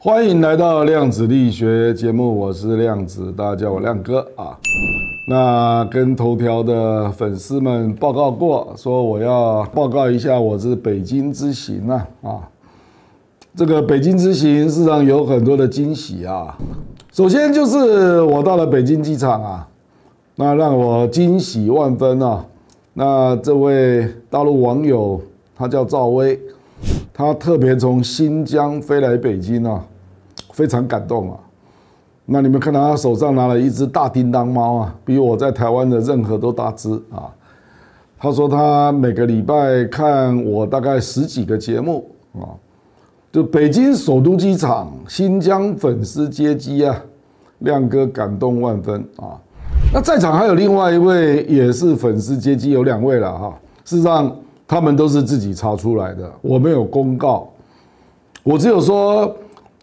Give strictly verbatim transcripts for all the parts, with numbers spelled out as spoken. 欢迎来到量子力学节目，我是量子，大家叫我亮哥啊。那跟头条的粉丝们报告过，说我要报告一下我是北京之行啊啊。这个北京之行事实上有很多的惊喜啊。首先就是我到了北京机场啊，那让我惊喜万分啊。那这位大陆网友他叫赵薇。 他特别从新疆飞来北京啊，非常感动啊。那你们看到他手上拿了一只大叮当猫啊，比我在台湾的任何都大只啊。他说他每个礼拜看我大概十几个节目啊，就北京首都机场新疆粉丝接机啊，亮哥感动万分啊。那在场还有另外一位也是粉丝接机，有两位了哈。事实上。 他们都是自己查出来的，我没有公告，我只有说，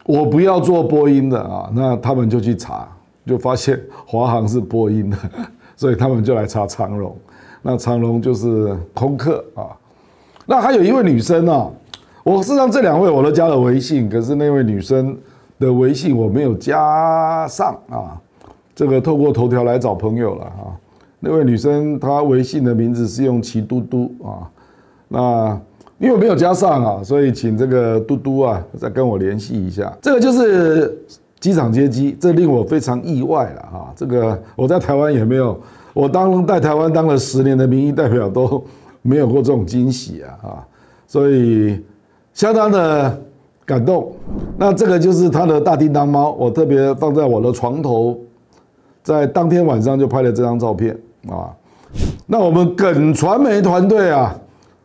我不要做播音的啊，那他们就去查，就发现华航是播音的，所以他们就来查长荣，那长荣就是空客啊，那还有一位女生啊，我事实上这两位我都加了微信，可是那位女生的微信我没有加上啊，这个透过头条来找朋友了啊，那位女生她微信的名字是用奇嘟嘟啊。 那因为我没有加上啊，所以请这个嘟嘟啊再跟我联系一下。这个就是机场接机，这令我非常意外了哈。这个我在台湾也没有，我当在台湾当了十年的民意代表都没有过这种惊喜啊啊，所以相当的感动。那这个就是他的大叮当猫，我特别放在我的床头，在当天晚上就拍了这张照片啊。那我们梗传媒团队啊。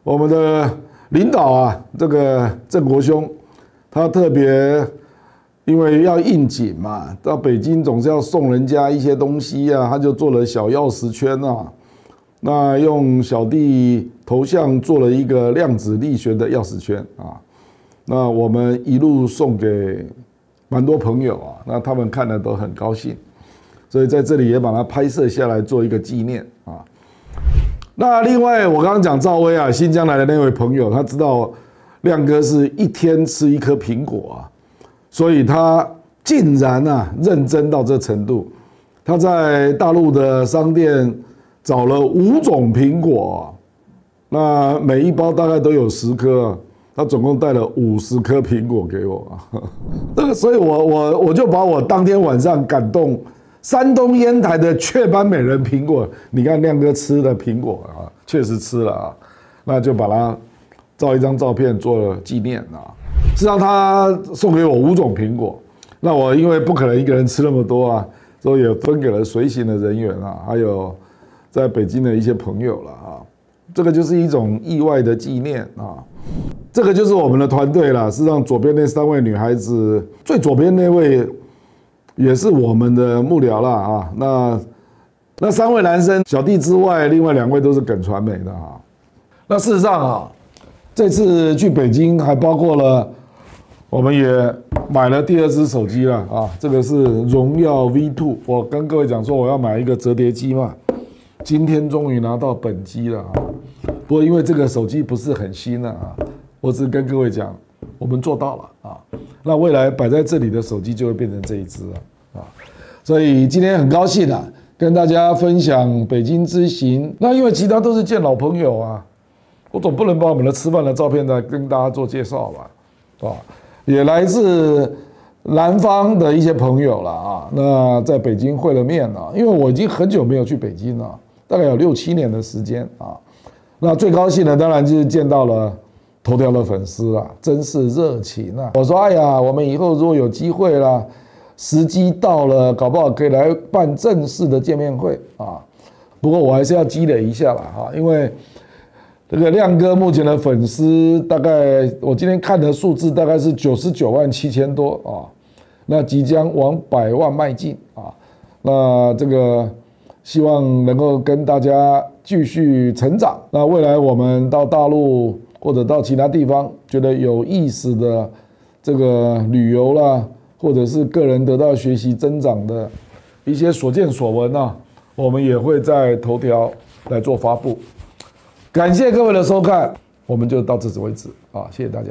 我们的领导啊，这个郑国兄，他特别因为要应景嘛，到北京总是要送人家一些东西啊，他就做了小钥匙圈啊，那用小弟头像做了一个量子力学的钥匙圈啊，那我们一路送给蛮多朋友啊，那他们看了都很高兴，所以在这里也把它拍摄下来做一个纪念啊。 那另外，我刚刚讲赵薇啊，新疆来的那位朋友，他知道亮哥是一天吃一颗苹果啊，所以他竟然啊认真到这程度，他在大陆的商店找了五种苹果、啊，那每一包大概都有十颗、啊，他总共带了五十颗苹果给我、啊，这个，所以我我我就把我当天晚上感动。 山东烟台的雀斑美人苹果，你看亮哥吃的苹果啊，确实吃了啊，那就把它照一张照片做纪念啊。事实上，他送给我五种苹果，那我因为不可能一个人吃那么多啊，所以也分给了随行的人员啊，还有在北京的一些朋友了啊。这个就是一种意外的纪念啊。这个就是我们的团队啦。事实上，左边那三位女孩子，最左边那位。 也是我们的幕僚啦啊，那那三位男生小弟之外，另外两位都是梗传媒的啊。那事实上啊，这次去北京还包括了，我们也买了第二只手机了啊。这个是荣耀 V 二， 我跟各位讲说我要买一个折叠机嘛，今天终于拿到本机了啊。不过因为这个手机不是很新了啊，我只跟各位讲，我们做到了啊。那未来摆在这里的手机就会变成这一只啊。 啊，所以今天很高兴啊，跟大家分享北京之行。那因为其他都是见老朋友啊，我总不能把我们的吃饭的照片呢跟大家做介绍吧，啊，也来自南方的一些朋友了啊。那在北京会了面啊，因为我已经很久没有去北京了，大概有六七年的时间啊。那最高兴的当然就是见到了。 头条的粉丝啊，真是热情啊！我说，哎呀，我们以后如果有机会啦，时机到了，搞不好可以来办正式的见面会啊。不过我还是要积累一下啦，哈，因为这个亮哥目前的粉丝大概，我今天看的数字大概是九十九万七千多啊，那即将往百万迈进啊。那这个希望能够跟大家继续成长。那未来我们到大陆。 或者到其他地方觉得有意思的这个旅游啦，或者是个人得到学习增长的一些所见所闻啊，我们也会在头条来做发布。感谢各位的收看，我们就到此为止啊，谢谢大家。